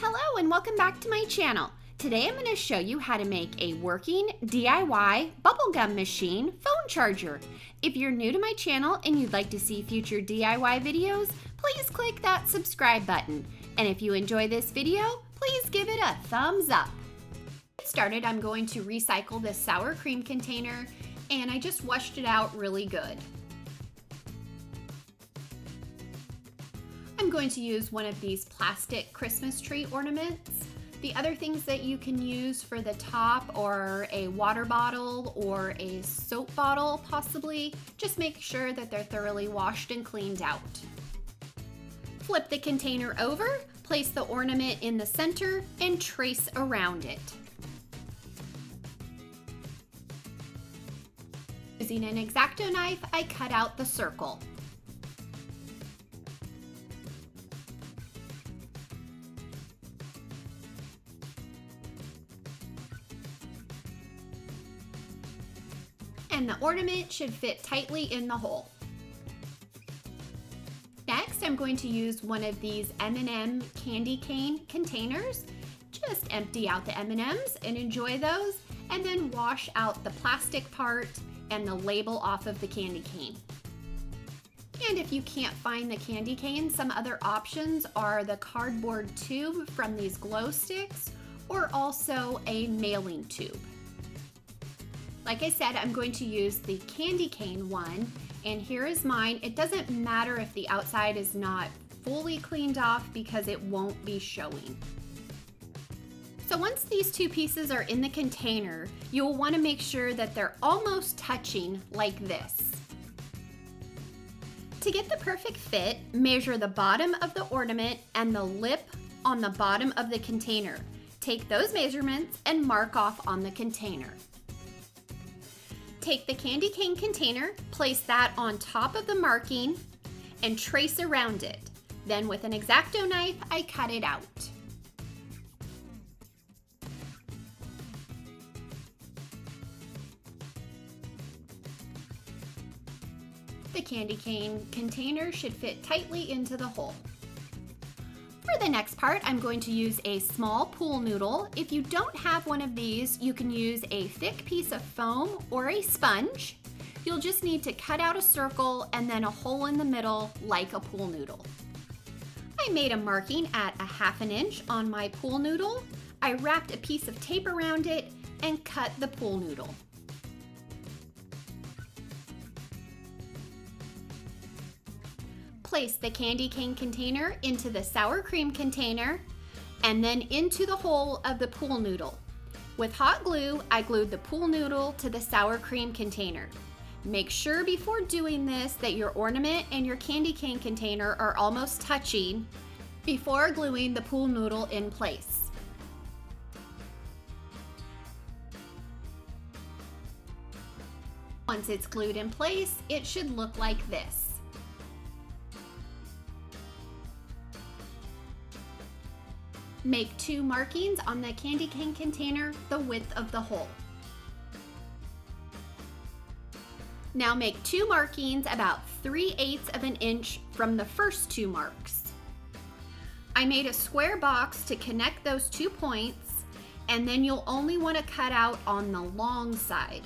Hello and welcome back to my channel. Today I'm going to show you how to make a working DIY bubblegum machine phone charger. If you're new to my channel and you'd like to see future DIY videos, please click that subscribe button. And if you enjoy this video, please give it a thumbs up. To get started, I'm going to recycle this sour cream container and I just washed it out really good. I'm going to use one of these plastic Christmas tree ornaments. The other things that you can use for the top are a water bottle or a soap bottle possibly. Just make sure that they're thoroughly washed and cleaned out. Flip the container over, place the ornament in the center, and trace around it. Using an X-Acto knife, I cut out the circle. And the ornament should fit tightly in the hole. Next, I'm going to use one of these M&M candy cane containers. Just empty out the M&Ms and enjoy those, and then wash out the plastic part and the label off of the candy cane. And if you can't find the candy cane, some other options are the cardboard tube from these glow sticks or also a mailing tube. Like I said, I'm going to use the candy cane one, and here is mine. It doesn't matter if the outside is not fully cleaned off because it won't be showing. So once these two pieces are in the container, you'll want to make sure that they're almost touching like this. To get the perfect fit, measure the bottom of the ornament and the lip on the bottom of the container. Take those measurements and mark off on the container. Take the candy cane container, place that on top of the marking, and trace around it. Then with an X-Acto knife, I cut it out. The candy cane container should fit tightly into the hole. For the next part, I'm going to use a small pool noodle. If you don't have one of these, you can use a thick piece of foam or a sponge. You'll just need to cut out a circle and then a hole in the middle like a pool noodle. I made a marking at a 1/2 inch on my pool noodle. I wrapped a piece of tape around it and cut the pool noodle. Place the candy cane container into the sour cream container and then into the hole of the pool noodle. With hot glue, I glued the pool noodle to the sour cream container. Make sure before doing this that your ornament and your candy cane container are almost touching before gluing the pool noodle in place. Once it's glued in place, it should look like this. Make two markings on the candy cane container the width of the hole. Now make two markings about 3/8 of an inch from the first two marks. I made a square box to connect those two points, and then you'll only want to cut out on the long side.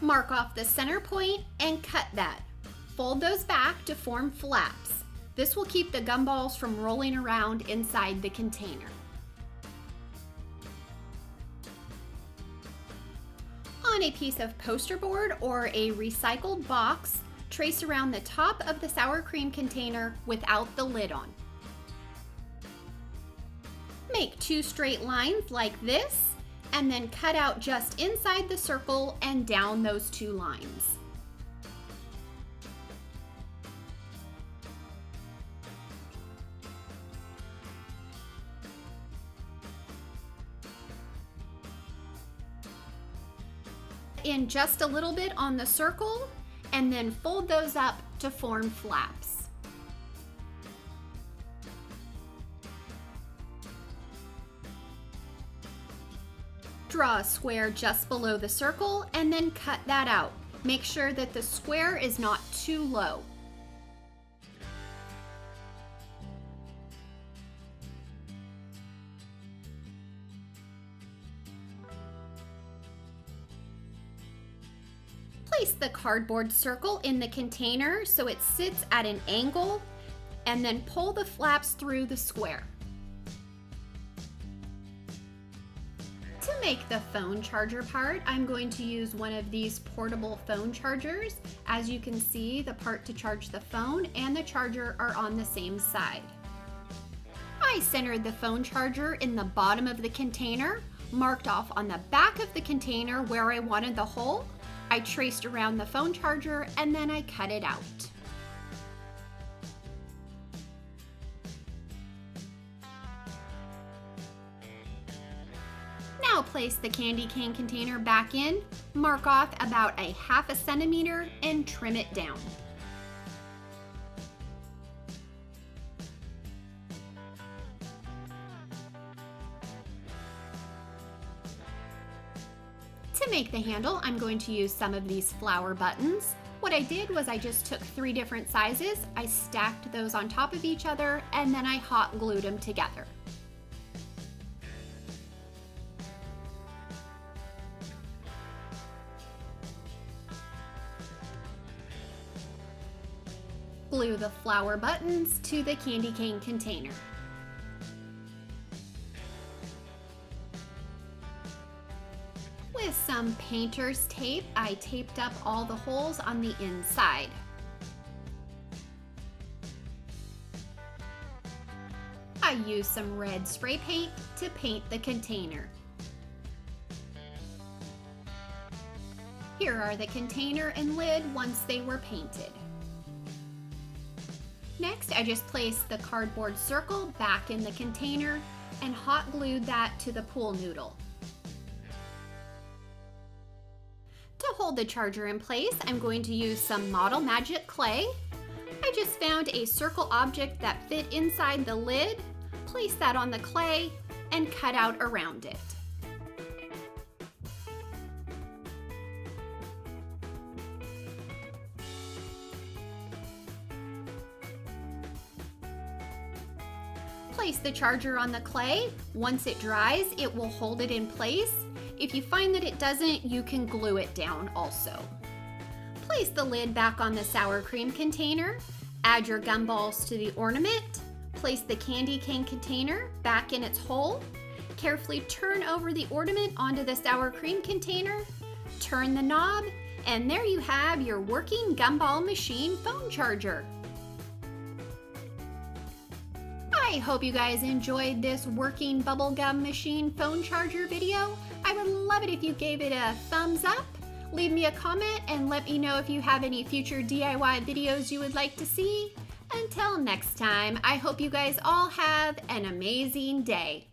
Mark off the center point and cut that. Fold those back to form flaps. This will keep the gumballs from rolling around inside the container. On a piece of poster board or a recycled box, trace around the top of the sour cream container without the lid on. Make two straight lines like this, and then cut out just inside the circle and down those two lines. In just a little bit on the circle and then fold those up to form flaps. Draw a square just below the circle and then cut that out. Make sure that the square is not too low. place the cardboard circle in the container so it sits at an angle, and then pull the flaps through the square. To make the phone charger part, I'm going to use one of these portable phone chargers. As you can see, the part to charge the phone and the charger are on the same side. I centered the phone charger in the bottom of the container, marked off on the back of the container where I wanted the hole. I traced around the phone charger and then I cut it out. Now place the candy cane container back in, mark off about a half a centimeter and trim it down. To make the handle, I'm going to use some of these flower buttons. What I did was I just took 3 different sizes, I stacked those on top of each other, and then I hot glued them together. Glue the flower buttons to the candy cane container. With some painter's tape, I taped up all the holes on the inside. I used some red spray paint to paint the container. Here are the container and lid once they were painted. Next, I just placed the cardboard circle back in the container and hot glued that to the pool noodle. To hold the charger in place, I'm going to use some Model Magic clay. I just found a circle object that fit inside the lid, place that on the clay, and cut out around it. Place the charger on the clay. Once it dries, it will hold it in place. If you find that it doesn't, you can glue it down also. Place the lid back on the sour cream container. Add your gumballs to the ornament. Place the candy cane container back in its hole. Carefully turn over the ornament onto the sour cream container. Turn the knob, and there you have your working gumball machine phone charger. I hope you guys enjoyed this working bubblegum machine phone charger video. I would love it if you gave it a thumbs up, leave me a comment, and let me know if you have any future DIY videos you would like to see. Until next time, I hope you guys all have an amazing day.